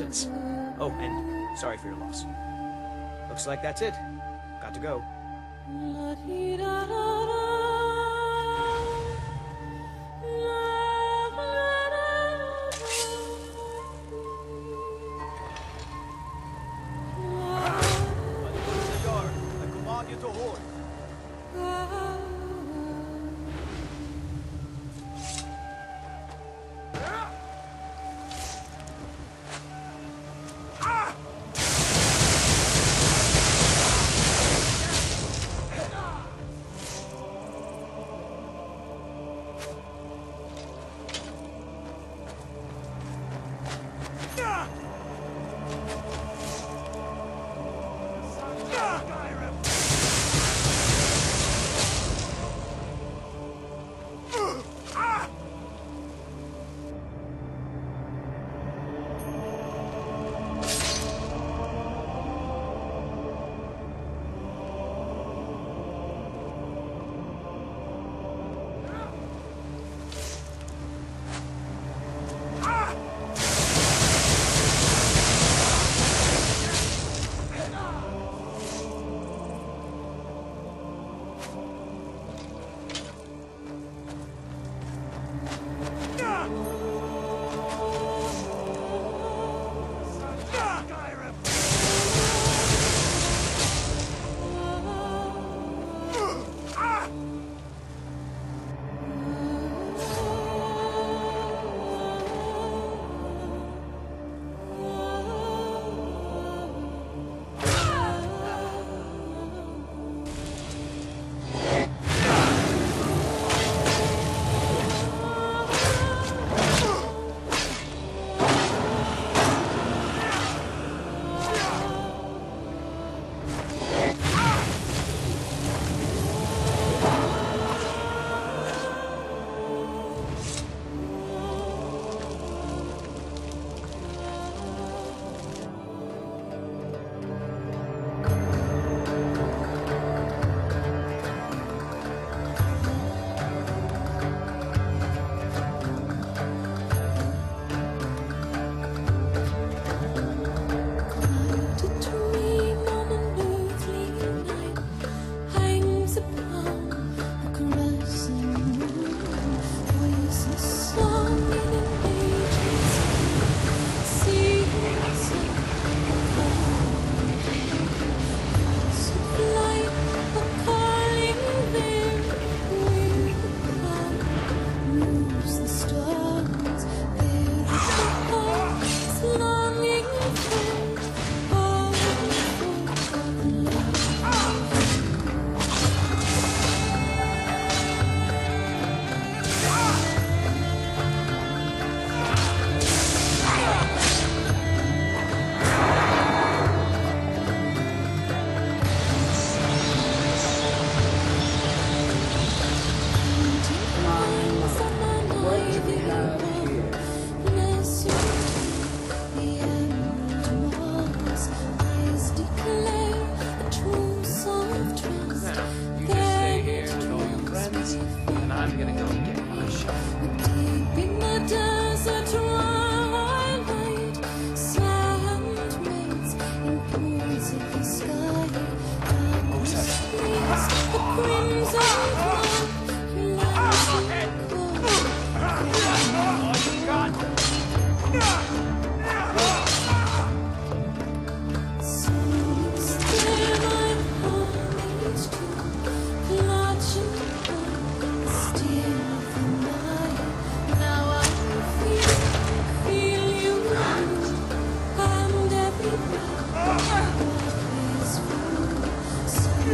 inheritance. Oh, and sorry for your loss. Looks like that's it. Got to go.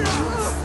Yes!